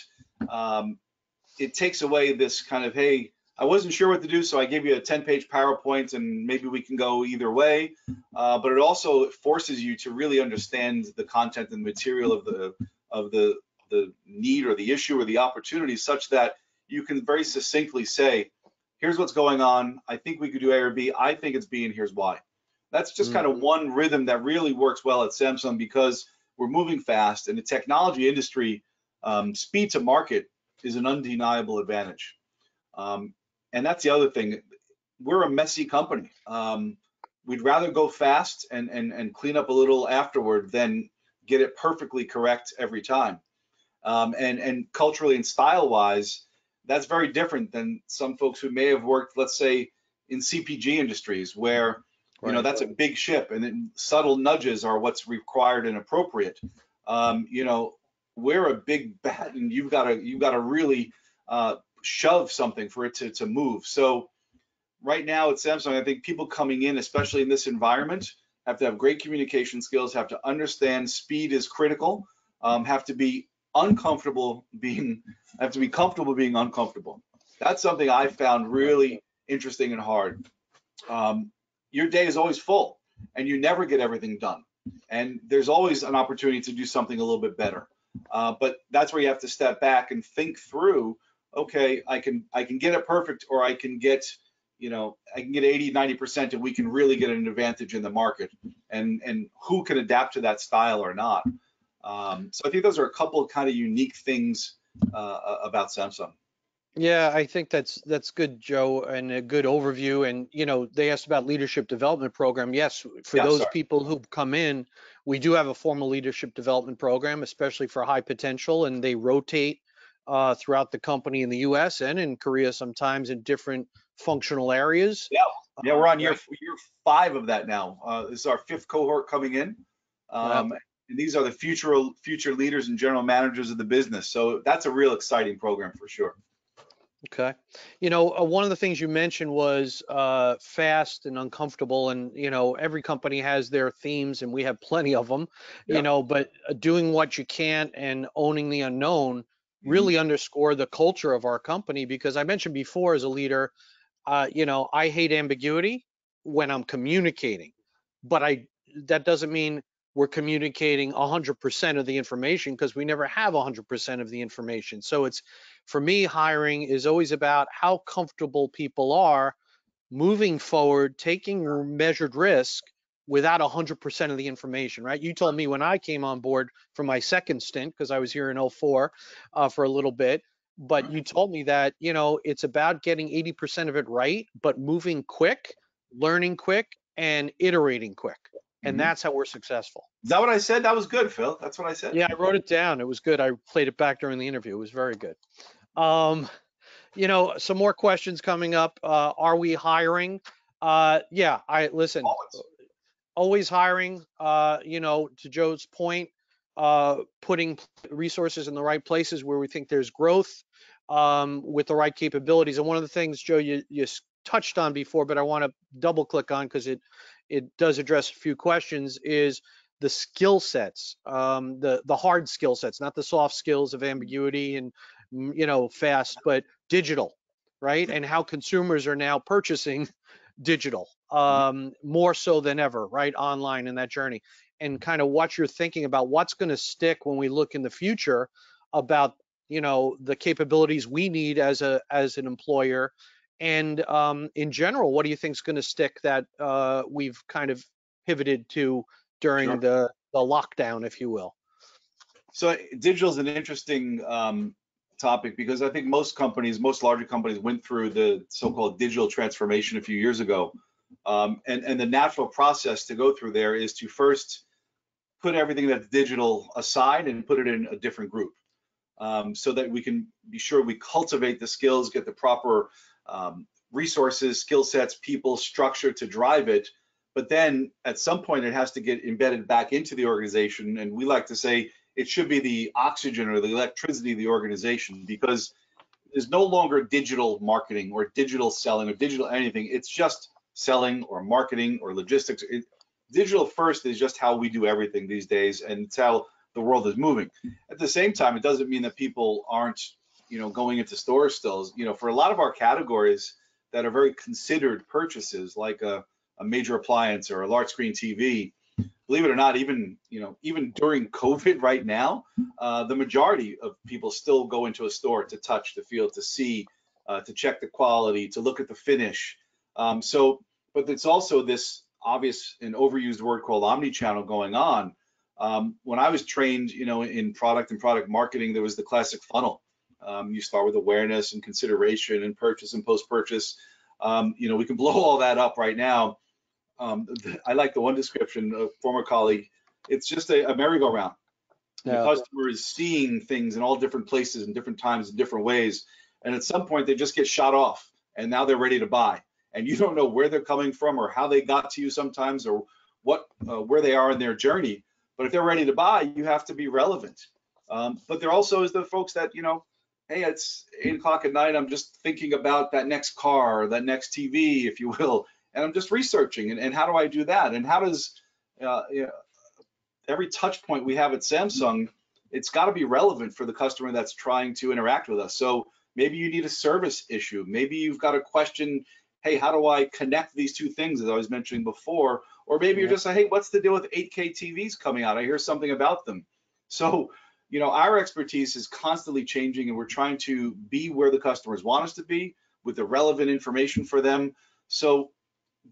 it takes away this kind of, hey, I wasn't sure what to do, so I gave you a 10-page PowerPoint, and maybe we can go either way. But it also forces you to really understand the content and material of the need or the issue or the opportunity, such that you can very succinctly say, here's what's going on. I think we could do A or B. I think it's B, and here's why. That's just kind of one rhythm that really works well at Samsung, because we're moving fast, and the technology industry, speed to market is an undeniable advantage. And that's the other thing. We're a messy company. We'd rather go fast and clean up a little afterward than get it perfectly correct every time. And culturally and style-wise, that's very different than some folks who may have worked, let's say, in CPG industries where, you know, that's a big ship, and then subtle nudges are what's required and appropriate. We're a big bat, and you've got to really shove something for it to move. So right now at Samsung, I think people coming in, especially in this environment, have to have great communication skills, have to understand speed is critical, have to be comfortable being uncomfortable. That's something I found really interesting and hard. Your day is always full, and you never get everything done. And there's always an opportunity to do something a little bit better. But that's where you have to step back and think through, okay, I can get it perfect, or I can get 80, 90%, and we can really get an advantage in the market. And who can adapt to that style or not? So I think those are a couple of kind of unique things about Samsung. Yeah, I think that's good, Joe, and a good overview. And, you know, they asked about leadership development program. Yes, for those people who come in, we do have a formal leadership development program, especially for high potential, and they rotate throughout the company in the U.S. and in Korea sometimes in different functional areas. Yeah, we're on year 5 of that now. This is our 5th cohort coming in. And these are the future leaders and general managers of the business. So that's a real exciting program for sure. Okay. You know, one of the things you mentioned was fast and uncomfortable, and, you know, every company has their themes and we have plenty of them, you know, but doing what you can and owning the unknown really underscore the culture of our company, because I mentioned before as a leader, you know, I hate ambiguity when I'm communicating, but that doesn't mean we're communicating 100% of the information, because we never have 100% of the information. So it's, for me, hiring is always about how comfortable people are moving forward, taking measured risk without 100% of the information, right? You told me when I came on board for my second stint, because I was here in 04 for a little bit, but you told me that, you know, it's about getting 80% of it right, but moving quick, learning quick, and iterating quick. And that's how we're successful. Is that what I said? That was good, Phil. That's what I said. Yeah, I wrote it down. It was good. I played it back during the interview. It was very good. You know, some more questions coming up. Are we hiring? Yeah, listen, always hiring, you know, to Joe's point, putting resources in the right places where we think there's growth with the right capabilities. And one of the things, Joe, you touched on before, but I want to double click on because it does address a few questions, is the skill sets, the hard skill sets, not the soft skills of ambiguity and, you know, fast, but digital, right? And how consumers are now purchasing digital more so than ever, right? Online in that journey, and kind of what you're thinking about, what's going to stick when we look in the future about, you know, the capabilities we need as an employer. And in general, what do you think is going to stick that we've kind of pivoted to during the lockdown, if you will? So digital is an interesting topic, because I think most larger companies went through the so-called digital transformation a few years ago. And the natural process to go through there is to first put everything that's digital aside and put it in a different group, so that we can be sure we cultivate the skills, get the proper resources, skill sets, people, structure to drive it. But then at some point it has to get embedded back into the organization. And we like to say it should be the oxygen or the electricity of the organization, because there's no longer digital marketing or digital selling or digital anything. It's just selling or marketing or logistics. Digital first is just how we do everything these days, and it's how the world is moving. At the same time, it doesn't mean that people aren't, you know, going into stores still. You know, for a lot of our categories that are very considered purchases, like a major appliance or a large screen TV, believe it or not, even during COVID right now, the majority of people still go into a store to touch, to feel, to see, to check the quality, to look at the finish. But it's also this obvious and overused word called omnichannel going on. When I was trained, you know, in product and product marketing, there was the classic funnel. You start with awareness and consideration and purchase and post-purchase. You know, we can blow all that up right now. I like the one description of a former colleague. It's just a merry-go-round. Yeah. The customer is seeing things in all different places and different times in different ways. And at some point they just get shot off, and now they're ready to buy. And you don't know where they're coming from or how they got to you sometimes, or what where they are in their journey. But if they're ready to buy, you have to be relevant. But there also is the folks that, you know, hey, it's 8 o'clock at night, I'm just thinking about that next car, or that next TV, if you will, and I'm just researching, and how do I do that? And how does, you know, every touch point we have at Samsung, it's gotta be relevant for the customer that's trying to interact with us. So maybe you need a service issue. Maybe you've got a question, hey, how do I connect these two things, as I was mentioning before? Or maybe you're just like, hey, what's the deal with 8K TVs coming out? I hear something about them. So, you know, our expertise is constantly changing, and we're trying to be where the customers want us to be with the relevant information for them. So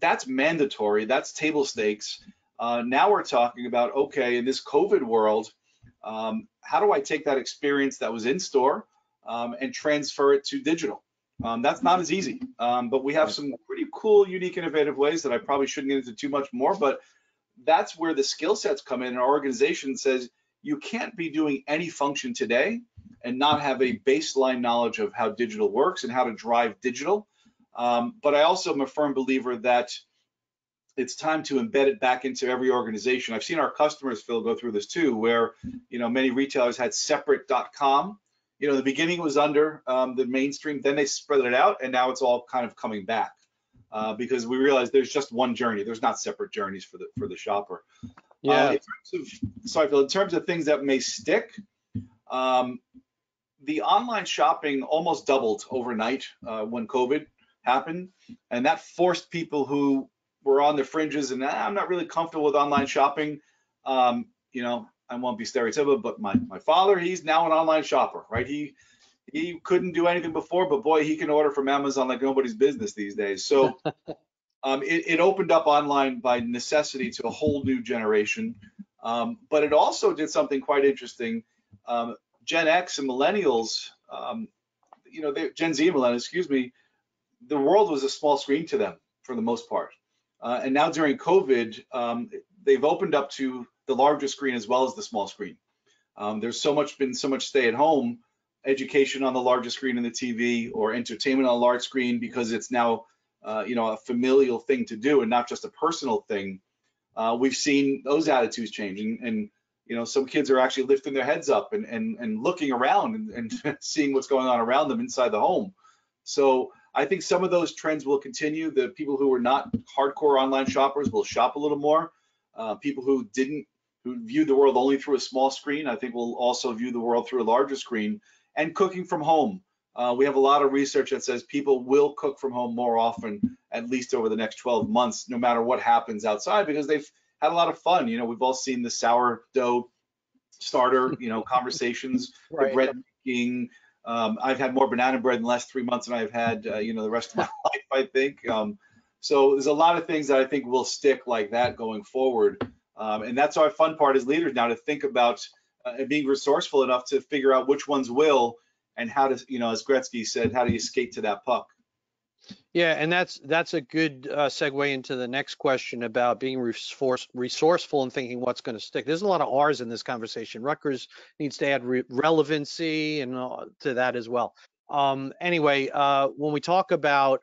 that's mandatory. That's table stakes. Now we're talking about, okay, in this COVID world, how do I take that experience that was in store and transfer it to digital? That's not as easy, but we have some pretty cool, unique, innovative ways that I probably shouldn't get into too much more, but that's where the skill sets come in. And our organization says, you can't be doing any function today and not have a baseline knowledge of how digital works and how to drive digital. But I also am a firm believer that it's time to embed it back into every organization. I've seen our customers, Phil, go through this too, where, you know, many retailers had separate .com you know, the beginning was under the mainstream, then they spread it out, and now it's all kind of coming back because we realize there's just one journey. There's not separate journeys for the shopper. Yeah. In terms of things that may stick, the online shopping almost doubled overnight when COVID happened, and that forced people who were on the fringes and I'm not really comfortable with online shopping. You know, I won't be stereotypical, but my father, he's now an online shopper, right? He couldn't do anything before, but boy, he can order from Amazon like nobody's business these days. So it opened up online by necessity to a whole new generation. But it also did something quite interesting. Gen X and millennials, you know, Gen Z and millennials, excuse me, the world was a small screen to them for the most part. And now during COVID, they've opened up to the larger screen as well as the small screen. There's been so much stay at home, education on the larger screen in the TV or entertainment on a large screen because it's now, you know, a familial thing to do and not just a personal thing. We've seen those attitudes changing, and you know, some kids are actually lifting their heads up and looking around and seeing what's going on around them inside the home. So I think some of those trends will continue. The people who were not hardcore online shoppers will shop a little more. People who viewed the world only through a small screen, I think will also view the world through a larger screen. And cooking from home. We have a lot of research that says people will cook from home more often, at least over the next 12 months, no matter what happens outside, because they've had a lot of fun. You know, we've all seen the sourdough starter, you know, conversations, right. The bread making. I've had more banana bread in the last 3 months than I've had, you know, the rest of my life, I think. So there's a lot of things that I think will stick like that going forward. And that's our fun part as leaders now, to think about and being resourceful enough to figure out which ones will, and how to, you know, as Gretzky said, how do you skate to that puck? Yeah, and that's a good segue into the next question about being resourceful and thinking what's going to stick. There's a lot of R's in this conversation. Rutgers needs to add relevancy and to that as well. Anyway, when we talk about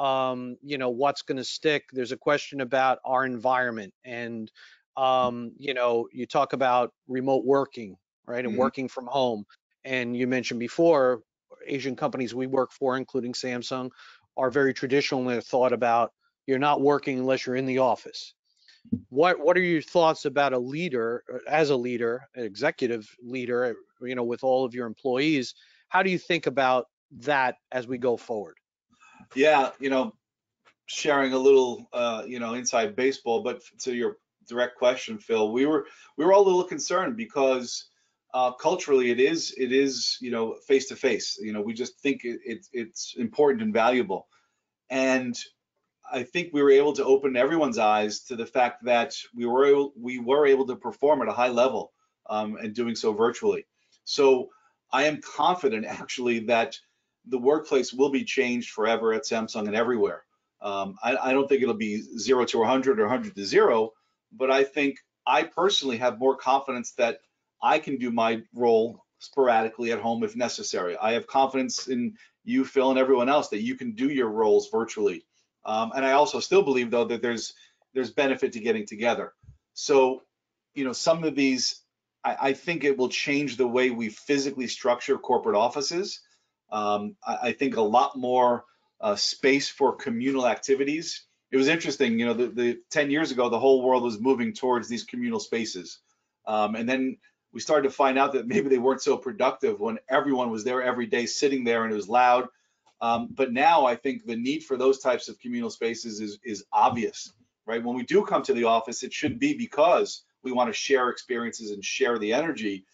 you know, what's going to stick, there's a question about our environment, and you know, you talk about remote working, right, and working from home. And you mentioned before, Asian companies we work for, including Samsung, are very traditional in their thought about you're not working unless you're in the office. What are your thoughts about a leader, as a leader, an executive leader, you know, with all of your employees? How do you think about that as we go forward? Yeah, you know, sharing a little, you know, inside baseball, but to your direct question, Phil, we were all a little concerned because culturally, it is, you know, face to face. You know, we just think it's important and valuable. And I think we were able to open everyone's eyes to the fact that we were able to perform at a high level and doing so virtually. So I am confident actually that the workplace will be changed forever at Samsung and everywhere. I don't think it'll be 0 to 100 or 100 to 0, but I think I personally have more confidence that I can do my role sporadically at home if necessary. I have confidence in you, Phil, and everyone else that you can do your roles virtually. And I also still believe, though, that there's benefit to getting together. So, you know, some of these, I think it will change the way we physically structure corporate offices. I think a lot more space for communal activities. It was interesting, you know, the 10 years ago, the whole world was moving towards these communal spaces. And then we started to find out that maybe they weren't so productive when everyone was there every day sitting there and it was loud. But now I think the need for those types of communal spaces is obvious, right? When we do come to the office, it should be because we want to share experiences and share the energy.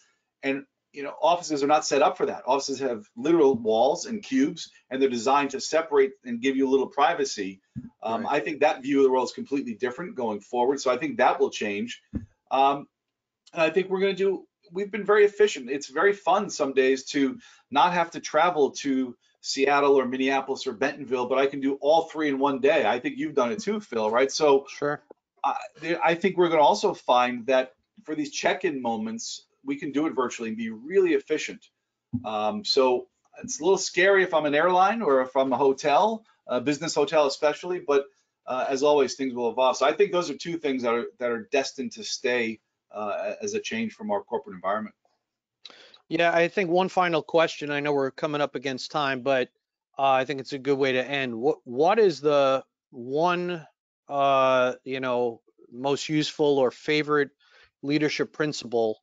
And, you know, offices are not set up for that. Offices have literal walls and cubes, and they're designed to separate and give you a little privacy. Right. I think that view of the world is completely different going forward. So I think that will change. And I think we've been very efficient. It's very fun some days to not have to travel to Seattle or Minneapolis or Bentonville, but I can do all three in one day. I think you've done it too, Phil, right? So sure. I think we're going to also find that for these check-in moments, we can do it virtually and be really efficient. So it's a little scary if I'm an airline or if I'm a hotel, a business hotel especially, but as always, things will evolve. So I think those are two things that are destined to stay as a change from our corporate environment. Yeah, I think one final question. I know we're coming up against time, but I think it's a good way to end. What is the one, most useful or favorite leadership principle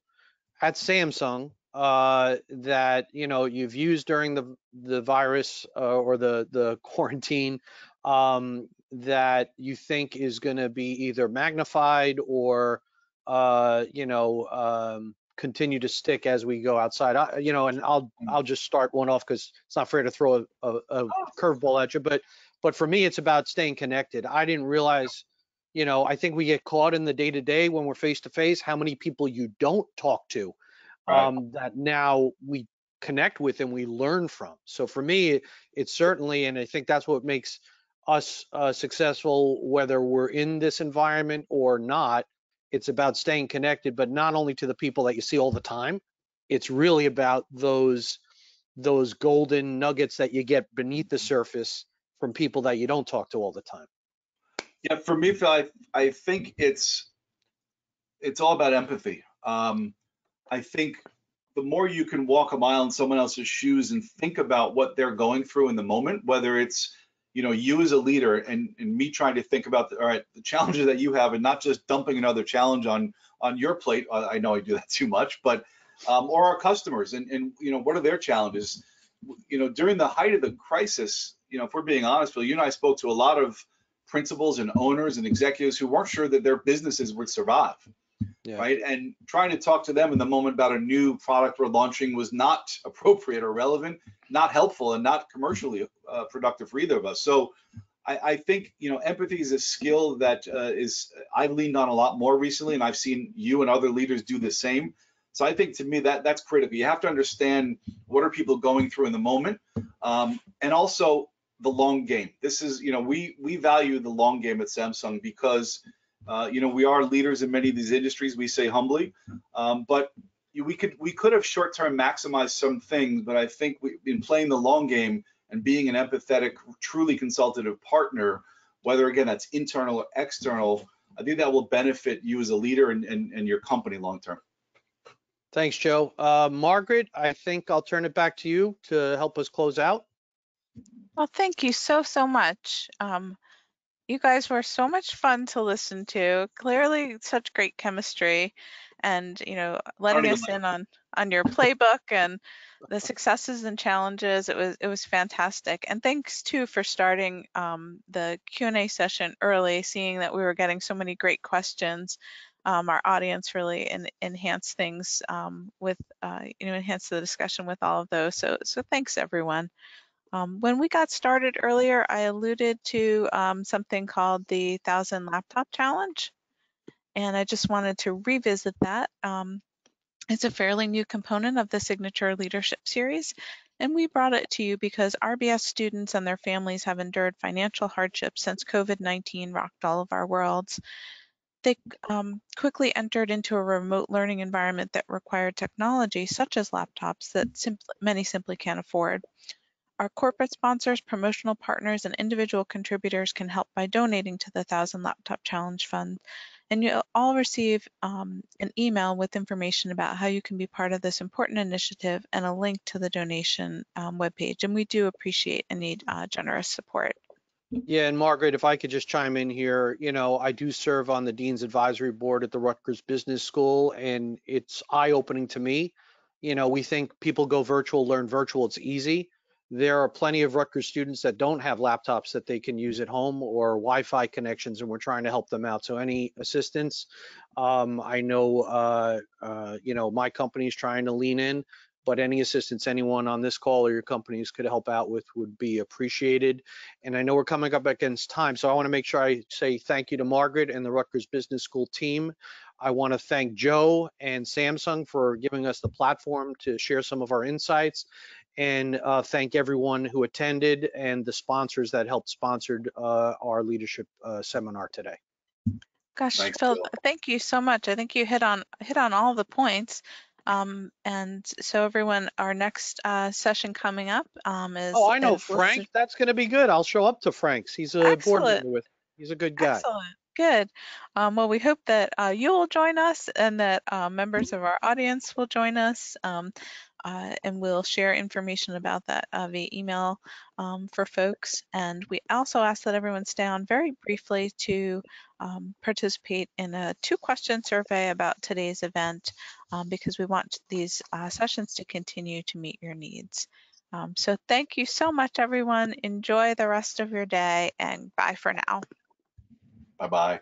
at Samsung that you've used during the virus or the quarantine that you think is going to be either magnified or continue to stick as we go outside? And I'll just start one off because it's not fair to throw a curveball at you, but for me it's about staying connected. I didn't realize, I think we get caught in the day-to-day when we're face-to-face, how many people you don't talk to. Right. That now we connect with and we learn from. So for me, it's certainly, and I think that's what makes us successful, whether we're in this environment or not. It's about staying connected, but not only to the people that you see all the time. It's really about those golden nuggets that you get beneath the surface from people that you don't talk to all the time. Yeah, for me, Phil, I think it's all about empathy. I think the more you can walk a mile in someone else's shoes and think about what they're going through in the moment, whether it's, you as a leader and me trying to think about the challenges that you have and not just dumping another challenge on your plate. I know I do that too much, but, or our customers and what are their challenges? During the height of the crisis, if we're being honest, Phil, you and I spoke to a lot of principals and owners and executives who weren't sure that their businesses would survive. Yeah. Right, and trying to talk to them in the moment about a new product we're launching was not appropriate or relevant, not helpful, and not commercially productive for either of us. So I think empathy is a skill that I've leaned on a lot more recently, and I've seen you and other leaders do the same. So I think to me that's critical. You have to understand what are people going through in the moment, and also the long game. This is we value the long game at Samsung because we are leaders in many of these industries, we say humbly, but we could have short-term maximized some things, but I think in playing the long game and being an empathetic, truly consultative partner, whether again that's internal or external, I think that will benefit you as a leader and your company long-term. Thanks, Joe. Margaret, I think I'll turn it back to you to help us close out. Well, thank you so much. You guys were so much fun to listen to. Clearly, such great chemistry, and letting us in on your playbook and the successes and challenges. It was fantastic. And thanks too for starting the Q&A session early, seeing that we were getting so many great questions. Our audience really enhanced things with enhanced the discussion with all of those. So thanks everyone. When we got started earlier, I alluded to something called the 1000 Laptop Challenge, and I just wanted to revisit that. It's a fairly new component of the Signature Leadership Series, and we brought it to you because RBS students and their families have endured financial hardship since COVID-19 rocked all of our worlds. They quickly entered into a remote learning environment that required technology, such as laptops, that many simply can't afford. Our corporate sponsors, promotional partners, and individual contributors can help by donating to the 1000 Laptop Challenge Fund. And you'll all receive an email with information about how you can be part of this important initiative and a link to the donation webpage. And we do appreciate and need generous support. Yeah, and Margaret, if I could just chime in here, I do serve on the Dean's Advisory Board at the Rutgers Business School, and it's eye-opening to me. We think people go virtual, learn virtual, it's easy. There are plenty of Rutgers students that don't have laptops that they can use at home or Wi-Fi connections, and we're trying to help them out. So any assistance, I know, my company is trying to lean in, but any assistance anyone on this call or your companies could help out with would be appreciated. And I know we're coming up against time, so I want to make sure I say thank you to Margaret and the Rutgers Business School team. I want to thank Joe and Samsung for giving us the platform to share some of our insights, and thank everyone who attended and the sponsors that helped sponsored our leadership seminar today. Gosh, thanks, Phil, thank you so much. I think you hit on all the points. And so everyone, our next session coming up is. Oh, I know Frank. That's going to be good. I'll show up to Frank's. He's a board member. He's a good guy. Excellent. Good. Well, we hope that you will join us and that members of our audience will join us, and we'll share information about that via email for folks. And we also ask that everyone stay on very briefly to participate in a 2-question survey about today's event, because we want these sessions to continue to meet your needs. So thank you so much, everyone. Enjoy the rest of your day, and bye for now. Bye-bye.